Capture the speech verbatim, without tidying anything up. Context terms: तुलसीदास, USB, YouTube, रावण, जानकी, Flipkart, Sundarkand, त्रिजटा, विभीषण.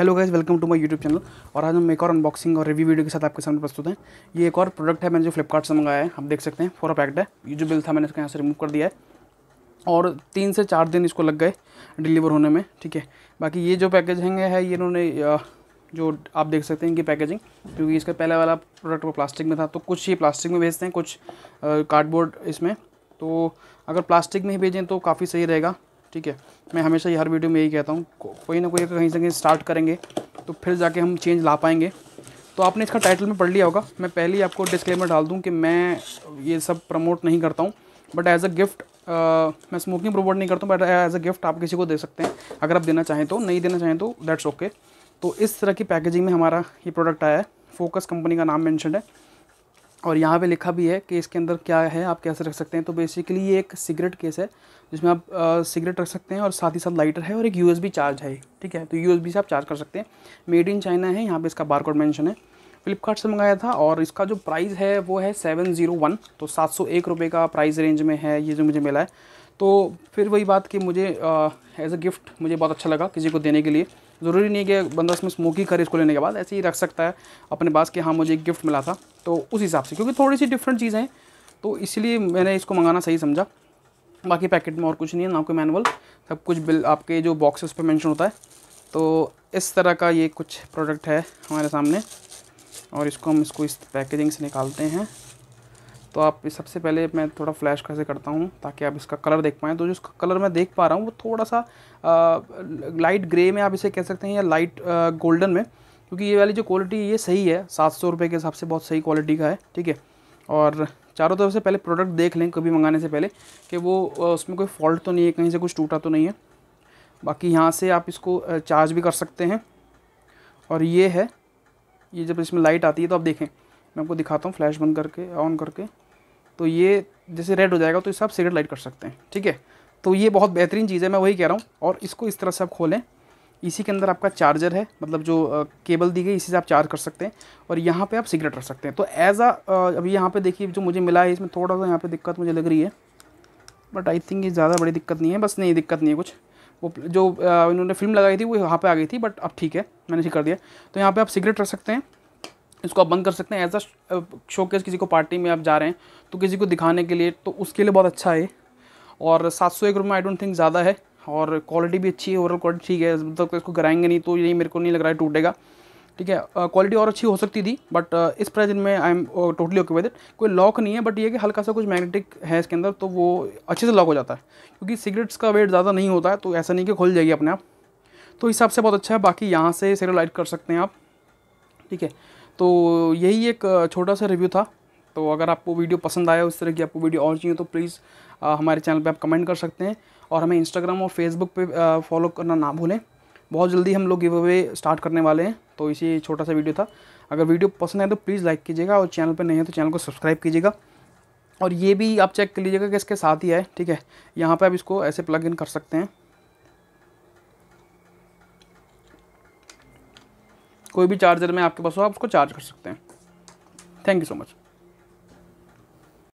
Hello guys, welcome to my YouTube channel. और आज हम एक और अनबॉक्सिंग और रिव्यू वीडियो के साथ आपके सामने प्रस्तुत हैं। ये एक और प्रोडक्ट है मैंने जो फ्लिपकार्ट से मंगाया है, आप देख सकते हैं। फोर पैक्ड है, ये जो बिल था मैंने इसका यहाँ से रिमूव कर दिया है और तीन से चार दिन इसको लग गए डिलीवर होने में, ठीक है। बाकी ये जो पैकेजिंग है ये इन्होंने जो आप देख सकते हैं इनकी पैकेजिंग, क्योंकि इसका पहला वाला प्रोडक्ट वो प्लास्टिक में था तो कुछ ये प्लास्टिक में भेजते हैं, कुछ कार्डबोर्ड इसमें। तो अगर प्लास्टिक में ही भेजें तो काफ़ी सही रहेगा, ठीक है। मैं हमेशा ये हर वीडियो में यही कहता हूँ, कोई ना कोई अगर कहीं से कहीं स्टार्ट करेंगे तो फिर जाके हम चेंज ला पाएंगे। तो आपने इसका टाइटल में पढ़ लिया होगा। मैं पहले ही आपको डिस्क्लेमर डाल दूँ कि मैं ये सब प्रमोट नहीं करता हूँ, बट एज अ गिफ्ट मैं स्मोकिंग प्रमोट नहीं करता हूँ, बट एज अ गिफ्ट आप किसी को दे सकते हैं अगर आप देना चाहें तो, नहीं देना चाहें तो दैट्स ओके okay। तो इस तरह की पैकेजिंग में हमारा ये प्रोडक्ट आया है। फोकस कंपनी का नाम मेंशन है और यहाँ पे लिखा भी है कि इसके अंदर क्या है, आप कैसे रख सकते हैं। तो बेसिकली ये एक सिगरेट केस है जिसमें आप आ, सिगरेट रख सकते हैं और साथ ही साथ लाइटर है और एक यूएसबी चार्ज है, ठीक है। तो यूएसबी से आप चार्ज कर सकते हैं। मेड इन चाइना है, यहाँ पे इसका बारकोड मेंशन है। फ्लिपकार्ट से मंगाया था और इसका जो प्राइस है वो है सेवन ज़ीरो वन, तो सात सौ एक रुपये का प्राइस रेंज में है ये जो मुझे मिला है। तो फिर वही बात कि मुझे एज अ गिफ्ट मुझे बहुत अच्छा लगा किसी को देने के लिए। ज़रूरी नहीं कि बंदा इसमें स्मोक ही करे, इसको लेने के बाद ऐसे ही रख सकता है अपने पास कि हाँ मुझे एक गिफ्ट मिला था। तो उस हिसाब से क्योंकि थोड़ी सी डिफरेंट चीज़ें हैं तो इसलिए मैंने इसको मंगाना सही समझा। बाकी पैकेट में और कुछ नहीं है, ना कोई मैनुअल, सब कुछ बिल आपके जो बॉक्सेस पे मेंशन होता है। तो इस तरह का ये कुछ प्रोडक्ट है हमारे सामने और इसको हम इसको इस पैकेजिंग से निकालते हैं। तो आप सबसे पहले मैं थोड़ा फ्लैश कैसे करता हूँ ताकि आप इसका कलर देख पाएँ। तो जो इसका कलर मैं देख पा रहा हूँ वो थोड़ा सा आ, लाइट ग्रे में आप इसे कह सकते हैं या लाइट आ, गोल्डन में, क्योंकि ये वाली जो क्वालिटी ये सही है, सात सौ रुपये के हिसाब से बहुत सही क्वालिटी का है, ठीक है। और चारों तरफ से पहले प्रोडक्ट देख लें कभी मंगाने से पहले कि वो उसमें कोई फॉल्ट तो नहीं है, कहीं से कुछ टूटा तो नहीं है। बाकी यहाँ से आप इसको चार्ज भी कर सकते हैं और ये है, ये जब इसमें लाइट आती है तो आप देखें, मैं आपको दिखाता हूँ फ्लैश बंद करके ऑन करके, तो ये जैसे रेड हो जाएगा तो इस आप सिगरेट लाइट कर सकते हैं, ठीक है। तो ये बहुत बेहतरीन चीज़ है, मैं वही कह रहा हूँ। और इसको इस तरह से आप खोलें, इसी के अंदर आपका चार्जर है, मतलब जो केबल दी गई इसी से आप चार्ज कर सकते हैं और यहाँ पे आप सिगरेट रख सकते हैं। तो एज अ अभी यहाँ पे देखिए जो मुझे मिला है इसमें थोड़ा सा यहाँ पे दिक्कत मुझे लग रही है, बट आई थिंक ये ज़्यादा बड़ी दिक्कत नहीं है, बस नहीं दिक्कत नहीं है कुछ। वो जो इन्होंने फिल्म लगाई थी वो यहाँ पर आ गई थी, बट अब ठीक है मैंने ठीक कर दिया। तो यहाँ पर आप सिगरेट रख सकते हैं, इसको आप बंद कर सकते हैं एज अ शोकेस, किसी को पार्टी में आप जा रहे हैं तो किसी को दिखाने के लिए, तो उसके लिए बहुत अच्छा है। और सात सौ एक रुपये में आई डोंट थिंक ज़्यादा है और क्वालिटी भी अच्छी है, ओवरऑल क्वालिटी ठीक है। जब तक इसको गिराएंगे नहीं तो ये मेरे को नहीं लग रहा है टूटेगा, ठीक है। क्वालिटी और अच्छी हो सकती थी बट इस प्राइस में I am totally okay with it. कोई लॉक नहीं है बट ये कि हल्का सा कुछ मैग्नेटिक है इसके अंदर तो वो अच्छे से लॉक हो जाता है, क्योंकि सिगरेट्स का वेट ज़्यादा नहीं होता है तो ऐसा नहीं कि खुल जाएगी अपने आप। तो इस हिसाब से बहुत अच्छा है। बाकी यहाँ से सिगरेट लाइट कर सकते हैं आप, ठीक है। तो यही एक छोटा सा रिव्यू था। तो अगर आपको वीडियो पसंद आया, उस तरह की आपको वीडियो और चाहिए तो प्लीज़ हमारे चैनल पे आप कमेंट कर सकते हैं और हमें इंस्टाग्राम और फेसबुक पे फॉलो करना ना भूलें। बहुत जल्दी हम लोग गिव अवे स्टार्ट करने वाले हैं, तो इसी छोटा सा वीडियो था। अगर वीडियो पसंद आए तो प्लीज़ लाइक कीजिएगा और चैनल पर नए हैं तो चैनल को सब्सक्राइब कीजिएगा। और ये भी आप चेक कर लीजिएगा कि इसके साथ ही आए, ठीक है। यहाँ पर आप इसको ऐसे प्लग इन कर सकते हैं, कोई भी चार्जर में आपके पास हो आप उसको चार्ज कर सकते हैं। Thank you so much.